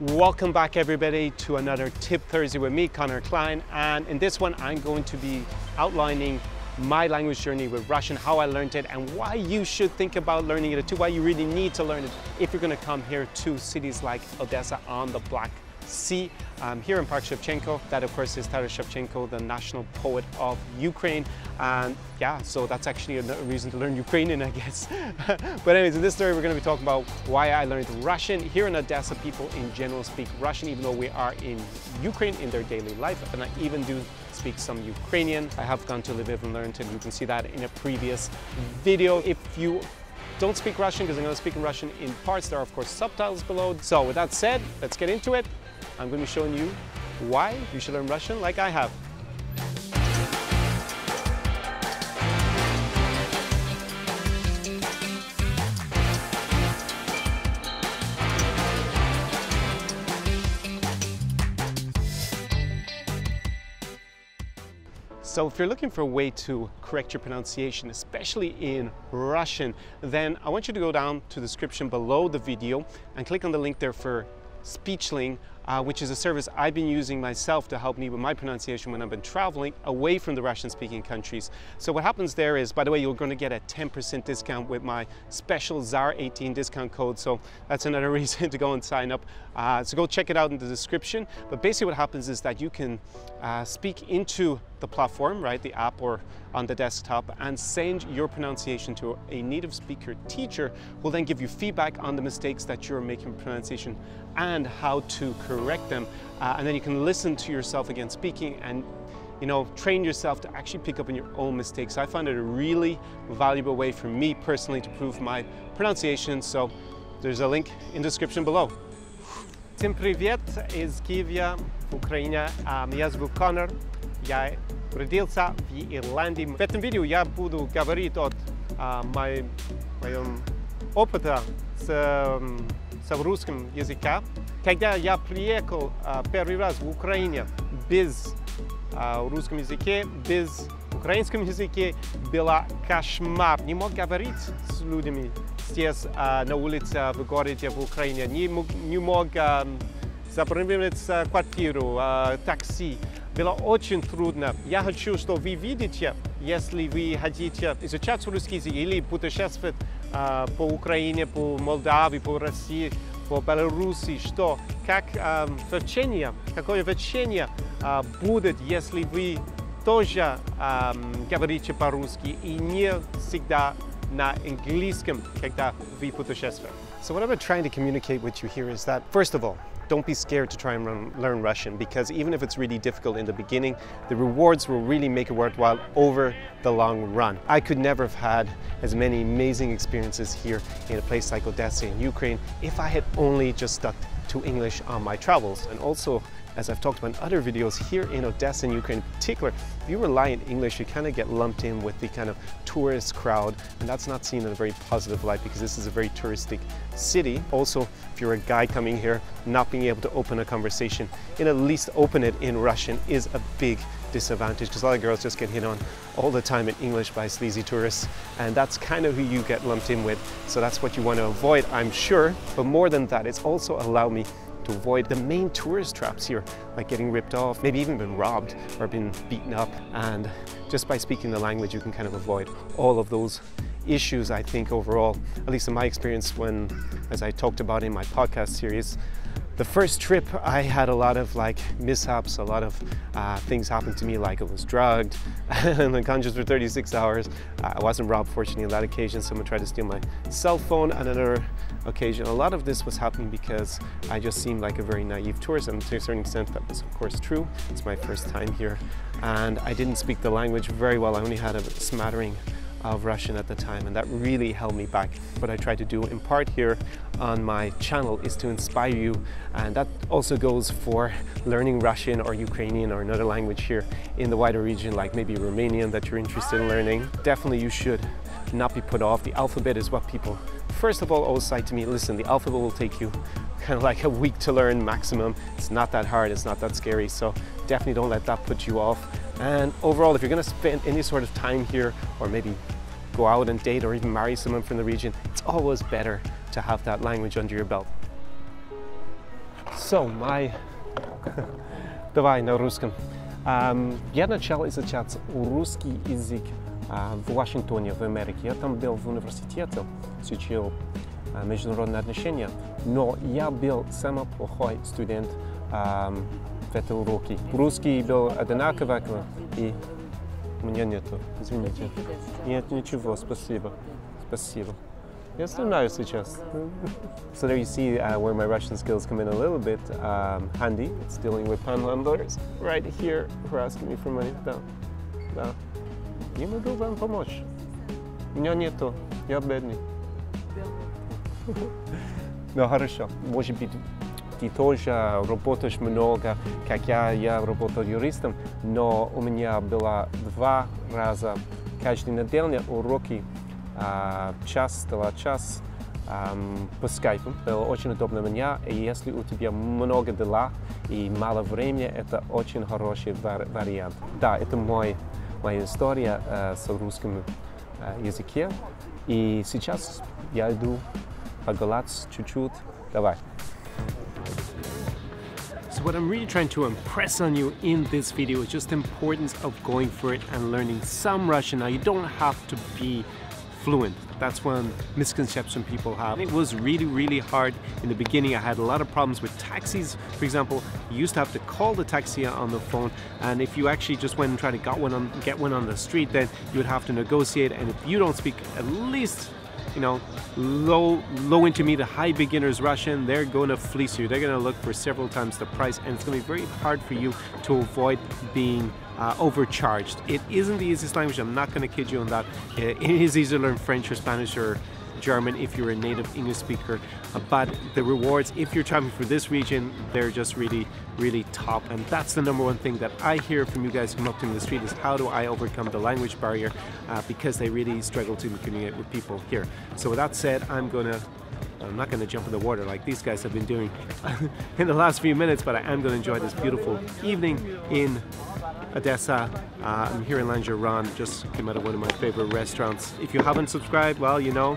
Welcome back everybody to another Tip Thursday with me, Conor Klein, and in this one I'm going to be outlining my language journey with Russian, how I learned it and why you should think about learning it too, why you really need to learn it if you're going to come here to cities like Odessa on the Black Sea. Here in Park Shevchenko, that of course is Taras Shevchenko, the national poet of Ukraine. And yeah, so that's actually another reason to learn Ukrainian, I guess. But anyways, in this story, we're going to be talking about why I learned Russian. Here in Odessa, people in general speak Russian, even though we are in Ukraine in their daily life. And I even do speak some Ukrainian. I have gone to Lviv and learned, and you can see that in a previous video. If you don't speak Russian, because I'm going to speak in Russian in parts, there are of course subtitles below. So with that said, let's get into it. I'm going to be showing you why you should learn Russian like I have. So if you're looking for a way to correct your pronunciation, especially in Russian, then I want you to go down to the description below the video and click on the link there for Speechling, which is a service I've been using myself to help me with my pronunciation when I've been traveling away from the Russian-speaking countries. So what happens there is, by the way, you're going to get a 10% discount with my special Czar 18 discount code. So that's another reason to go and sign up. So go check it out in the description. But basically what happens is that you can speak into the platform, right, the app or on the desktop, and send your pronunciation to a native speaker teacher who will then give you feedback on the mistakes that you're making with pronunciation and how to correct them, and then you can listen to yourself again speaking and, you know, train yourself to actually pick up on your own mistakes. So I found it a really valuable way for me personally to improve my pronunciation. So there's a link in the description below. Tim Přívět из Киева, Украина. Меня зовут Конор. Я родился в Ирландии. В этом видео я буду говорить о моем опыте с русским языком. Когда я приехал первый раз в Украину без русского языка, без украинского языка, было кошмар. Не мог говорить с людьми здесь, на улице, в городе, в Украине. Не мог забронировать квартиру, такси. Было очень трудно. Я хочу, что вы видите, если вы хотите изучать русский язык или путешествовать по Украине, по Молдавии, по России, по Беларуси, что как вовчение, какое вовчение будет, если вы тоже говорите по-русски и не всегда на английском, когда вы путешествуете. So what I'm trying to communicate with you here is that, first of all, don't be scared to try and learn Russian, because even if it's really difficult in the beginning, the rewards will really make it worthwhile over the long run. I could never have had as many amazing experiences here in a place like Odessa in Ukraine if I had only just stuck to English on my travels. And also, as I've talked about in other videos, here in Odessa and Ukraine in particular, if you rely on English, you kind of get lumped in with the kind of tourist crowd, and that's not seen in a very positive light because this is a very touristic city. Also, if you're a guy coming here, not being able to open a conversation and at least open it in Russian is a big disadvantage, because a lot of girls just get hit on all the time in English by sleazy tourists, and that's kind of who you get lumped in with. So that's what you want to avoid, I'm sure. But more than that, it's also allowed me to avoid the main tourist traps here, like getting ripped off, maybe even been robbed or been beaten up. And just by speaking the language, you can kind of avoid all of those issues, I think, overall, at least in my experience when, as I talked about in my podcast series, the first trip I had a lot of like mishaps, a lot of things happened to me, like I was drugged and unconscious for 36 hours. I wasn't robbed, fortunately, on that occasion. Someone tried to steal my cell phone on another occasion. A lot of this was happening because I just seemed like a very naive tourist, and to a certain extent that was of course true. It's my first time here and I didn't speak the language very well. I only had a smattering of Russian at the time, and that really held me back. What I try to do in part here on my channel is to inspire you, and that also goes for learning Russian or Ukrainian or another language here in the wider region, like maybe Romanian that you're interested in learning. Definitely you should not be put off. The alphabet is what people first of all always say to me, listen, the alphabet will take you kind of like a week to learn maximum. It's not that hard, it's not that scary, so definitely don't let that put you off. And overall, if you're going to spend any sort of time here, or maybe go out and date or even marry someone from the region, it's always better to have that language under your belt. So, my... Давай на русском. Я начал изучать русский язык в Вашингтоне, в Америке. Я там был в университете, изучил международные отношения, но я был самый плохой студент в этой уроке. Русский был одинаковый, и у меня нету, извините. Нет, ничего, спасибо, спасибо. Я стараюсь сейчас. So there you see where my Russian skills come in a little bit handy. It's dealing with panhandlers right here who are asking me for money. Да, да. Не могу вам помочь. У меня нету, я бедный. Ну хорошо, может быть, ты тоже работаешь много, как я работал юристом, но у меня было 2 раза каждый недельный уроки, час по скайпу. Было очень удобно для меня, и если у тебя много дела и мало времени, это очень хороший вариант. Да, это моя история с русским языком, и сейчас я иду погулять чуть-чуть. Давай. So what I'm really trying to impress on you in this video is just the importance of going for it and learning some Russian. Now, you don't have to be fluent. That's one misconception people have. It was really, really hard in the beginning. I had a lot of problems with taxis, for example. You used to have to call the taxi on the phone, and if you actually just went and tried to get one on the street, then you would have to negotiate. And if you don't speak at least, you know, low intermediate, high beginners Russian, they're going to fleece you. They're going to look for several times the price, and it's going to be very hard for you to avoid being overcharged. It isn't the easiest language, I'm not going to kid you on that. It is easier to learn French or Spanish or German if you're a native English speaker, but the rewards, if you're traveling through this region, they're just really, really top. And that's the #1 thing that I hear from you guys who come up to me in the street is, how do I overcome the language barrier? Because they really struggle to communicate with people here. So with that said, I'm not going to jump in the water like these guys have been doing in the last few minutes, but I am going to enjoy this beautiful evening in Odessa. I'm here in Langeron, just came out of one of my favorite restaurants. If you haven't subscribed, well, you know,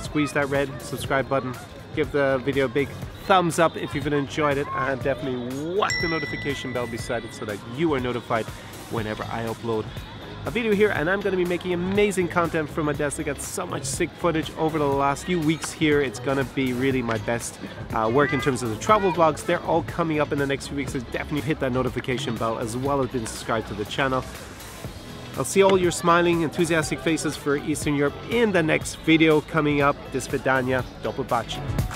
squeeze that red subscribe button, give the video a big thumbs up if you've enjoyed it, and definitely whack the notification bell beside it so that you are notified whenever I upload a video here. And I'm going to be making amazing content from Odessa. Got so much sick footage over the last few weeks here. It's going to be really my best work in terms of the travel vlogs. They're all coming up in the next few weeks, so definitely hit that notification bell as well as being subscribed to the channel. I'll see all your smiling, enthusiastic faces for Eastern Europe in the next video coming up. До свидания, до побачення.